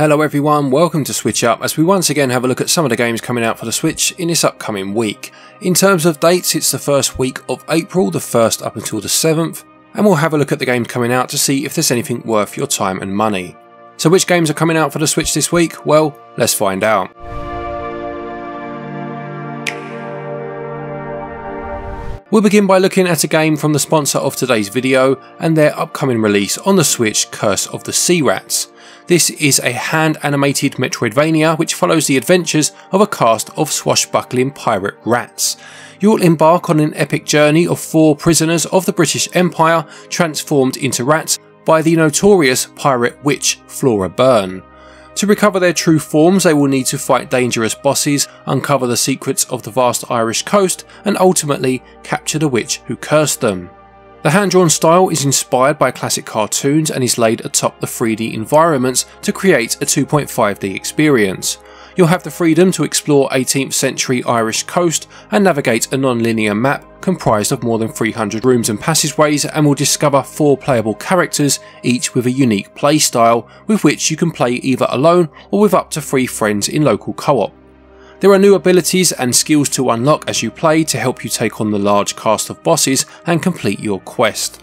Hello everyone, welcome to SwitchUp as we once again have a look at some of the games coming out for the Switch in this upcoming week. In terms of dates, it's the first week of April, the 1st up until the 7th, and we'll have a look at the games coming out to see if there's anything worth your time and money. So which games are coming out for the Switch this week? Well, let's find out. We'll begin by looking at a game from the sponsor of today's video and their upcoming release on the Switch, Curse of the Sea Rats. This is a hand-animated Metroidvania which follows the adventures of a cast of swashbuckling pirate rats. You'll embark on an epic journey of four prisoners of the British Empire transformed into rats by the notorious pirate witch Flora Byrne. To recover their true forms, they will need to fight dangerous bosses, uncover the secrets of the vast Irish coast, and ultimately capture the witch who cursed them. The hand-drawn style is inspired by classic cartoons and is laid atop the 3D environments to create a 2.5D experience. You'll have the freedom to explore 18th century Irish coast and navigate a non-linear map comprised of more than 300 rooms and passageways, and will discover four playable characters, each with a unique playstyle with which you can play either alone or with up to 3 friends in local co-op. There are new abilities and skills to unlock as you play to help you take on the large cast of bosses and complete your quest.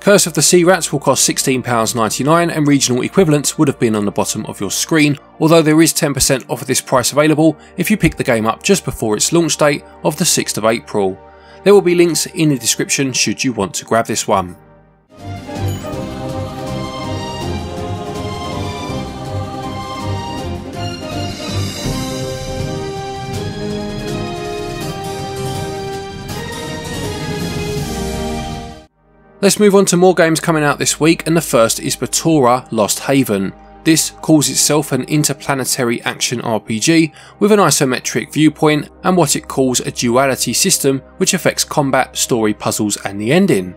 Curse of the Sea Rats will cost £16.99 and regional equivalents would have been on the bottom of your screen, although there is 10% off of this price available if you pick the game up just before its launch date of the 6th of April. There will be links in the description should you want to grab this one. Let's move on to more games coming out this week, and the first is Batora: Lost Haven. This calls itself an interplanetary action RPG with an isometric viewpoint and what it calls a duality system which affects combat, story, puzzles and the ending.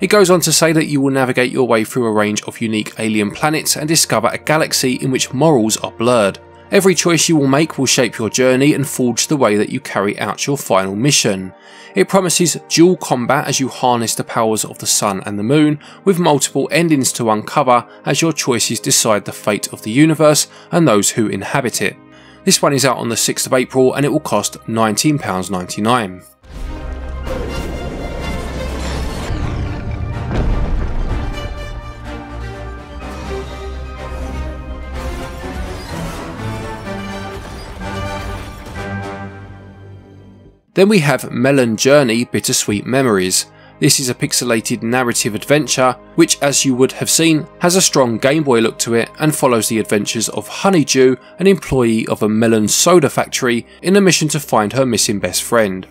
It goes on to say that you will navigate your way through a range of unique alien planets and discover a galaxy in which morals are blurred. Every choice you will make will shape your journey and forge the way that you carry out your final mission. It promises dual combat as you harness the powers of the sun and the moon, with multiple endings to uncover as your choices decide the fate of the universe and those who inhabit it. This one is out on the 6th of April and it will cost £19.99. Then we have Melon Journey: Bittersweet Memories. This is a pixelated narrative adventure which, as you would have seen, has a strong Game Boy look to it and follows the adventures of Honeydew, an employee of a melon soda factory, in a mission to find her missing best friend.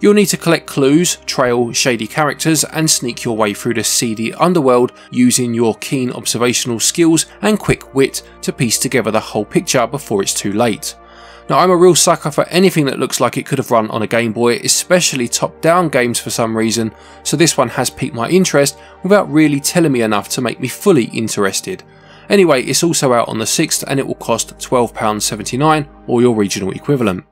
You'll need to collect clues, trail shady characters and sneak your way through the seedy underworld using your keen observational skills and quick wit to piece together the whole picture before it's too late. Now, I'm a real sucker for anything that looks like it could have run on a Game Boy, especially top-down games for some reason, so this one has piqued my interest without really telling me enough to make me fully interested. Anyway, it's also out on the 6th and it will cost £12.79 or your regional equivalent.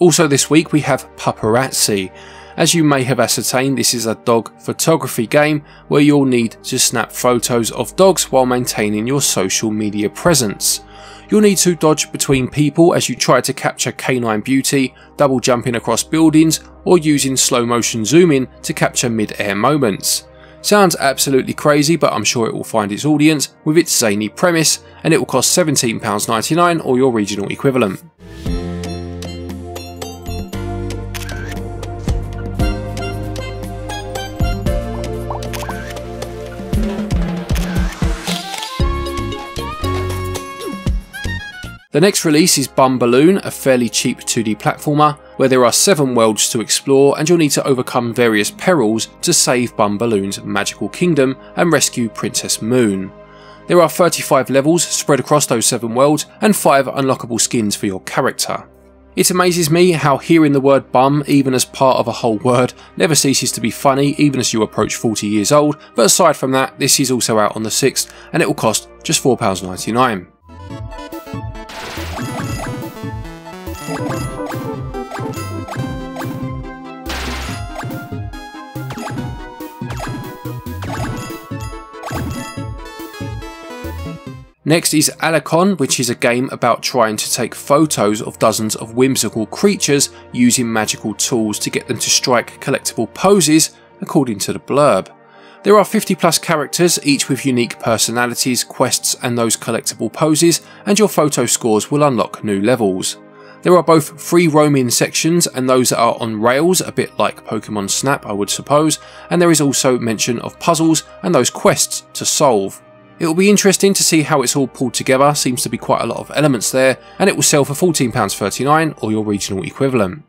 Also this week we have Pupperazzi. As you may have ascertained, this is a dog photography game where you'll need to snap photos of dogs while maintaining your social media presence. You'll need to dodge between people as you try to capture canine beauty, double jumping across buildings or using slow motion zoom in to capture mid-air moments. Sounds absolutely crazy, but I'm sure it will find its audience with its zany premise, and it will cost £17.99 or your regional equivalent. The next release is Bumballon, a fairly cheap 2D platformer where there are 7 worlds to explore and you'll need to overcome various perils to save Bumballoon's magical kingdom and rescue Princess Moon. There are 35 levels spread across those 7 worlds and 5 unlockable skins for your character. It amazes me how hearing the word bum, even as part of a whole word, never ceases to be funny even as you approach 40 years old, but aside from that, this is also out on the 6th and it will cost just £4.99. Next is Alekon, which is a game about trying to take photos of dozens of whimsical creatures using magical tools to get them to strike collectible poses, according to the blurb. There are 50 plus characters, each with unique personalities, quests and those collectible poses, and your photo scores will unlock new levels. There are both free roaming sections and those that are on rails, a bit like Pokemon Snap I would suppose, and there is also mention of puzzles and those quests to solve. It will be interesting to see how it's all pulled together, seems to be quite a lot of elements there, and it will sell for £14.39 or your regional equivalent.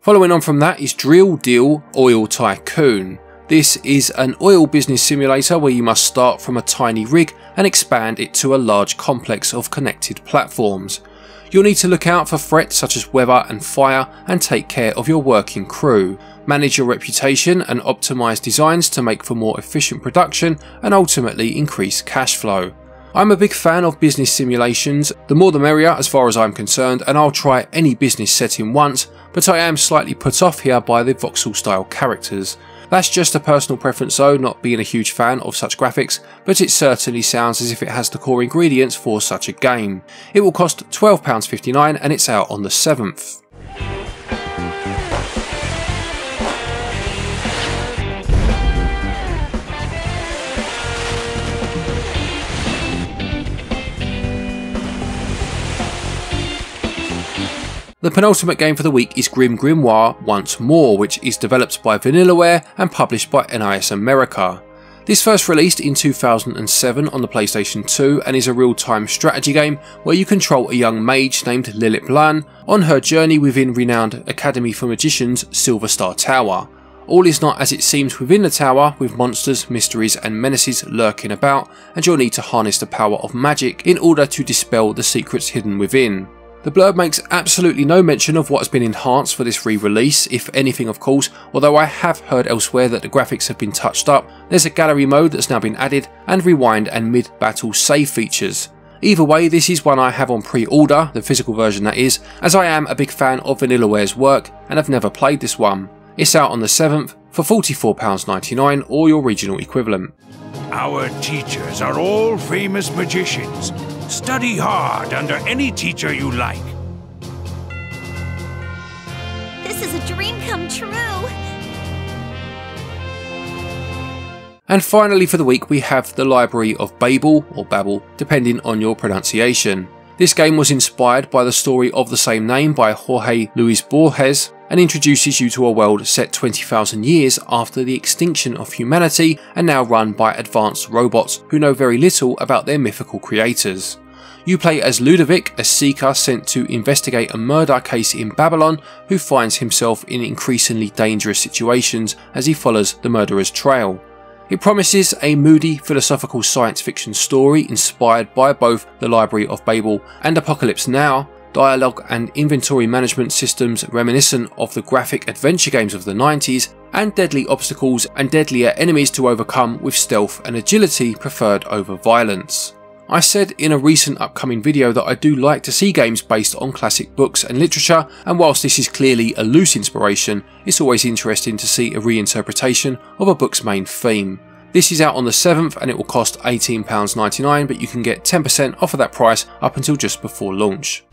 Following on from that is Drill Deal Oil Tycoon. This is an oil business simulator where you must start from a tiny rig and expand it to a large complex of connected platforms. You'll need to look out for threats such as weather and fire and take care of your working crew. Manage your reputation and optimise designs to make for more efficient production and ultimately increase cash flow. I'm a big fan of business simulations, the more the merrier as far as I'm concerned, and I'll try any business setting once, but I am slightly put off here by the voxel style characters. That's just a personal preference though, not being a huge fan of such graphics, but it certainly sounds as if it has the core ingredients for such a game. It will cost £12.59 and it's out on the 7th. The penultimate game for the week is Grim Grimoire Once More, which is developed by Vanillaware and published by NIS America. This first released in 2007 on the PlayStation 2 and is a real-time strategy game where you control a young mage named Lilith Blan on her journey within renowned Academy for Magicians Silver Star Tower. All is not as it seems within the tower, with monsters, mysteries and menaces lurking about, and you'll need to harness the power of magic in order to dispel the secrets hidden within. The blurb makes absolutely no mention of what has been enhanced for this re-release, if anything of course, although I have heard elsewhere that the graphics have been touched up. There's a gallery mode that's now been added, and rewind and mid-battle save features. Either way, this is one I have on pre-order, the physical version that is, as I am a big fan of Vanillaware's work and have never played this one. It's out on the 7th for £44.99 or your regional equivalent. Our teachers are all famous magicians. Study hard under any teacher you like. This is a dream come true. And finally for the week we have The Library of Babel, or Babel, depending on your pronunciation. This game was inspired by the story of the same name by Jorge Luis Borges, and introduces you to a world set 20,000 years after the extinction of humanity and now run by advanced robots who know very little about their mythical creators. You play as Ludovic, a seeker sent to investigate a murder case in Babylon, who finds himself in increasingly dangerous situations as he follows the murderer's trail. It promises a moody philosophical science fiction story inspired by both The Library of Babel and Apocalypse Now. Dialogue and inventory management systems reminiscent of the graphic adventure games of the 90s, and deadly obstacles and deadlier enemies to overcome with stealth and agility preferred over violence. I said in a recent upcoming video that I do like to see games based on classic books and literature, and whilst this is clearly a loose inspiration, it's always interesting to see a reinterpretation of a book's main theme. This is out on the 7th and it will cost £18.99, but you can get 10% off of that price up until just before launch.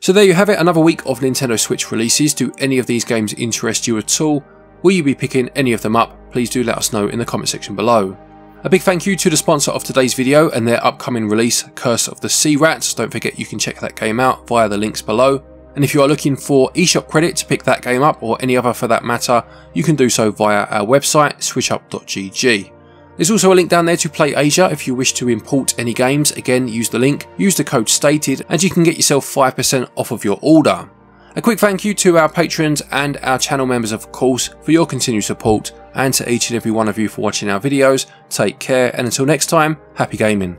So there you have it, another week of Nintendo Switch releases. Do any of these games interest you at all? Will you be picking any of them up? Please do let us know in the comment section below. A big thank you to the sponsor of today's video and their upcoming release, Curse of the Sea Rats. Don't forget you can check that game out via the links below. And if you are looking for eShop credit to pick that game up, or any other for that matter, you can do so via our website, switchup.gg. There's also a link down there to PlayAsia if you wish to import any games. Again, use the link, use the code stated, and you can get yourself 5% off of your order. A quick thank you to our patrons and our channel members, of course, for your continued support, and to each and every one of you for watching our videos. Take care, and until next time, happy gaming.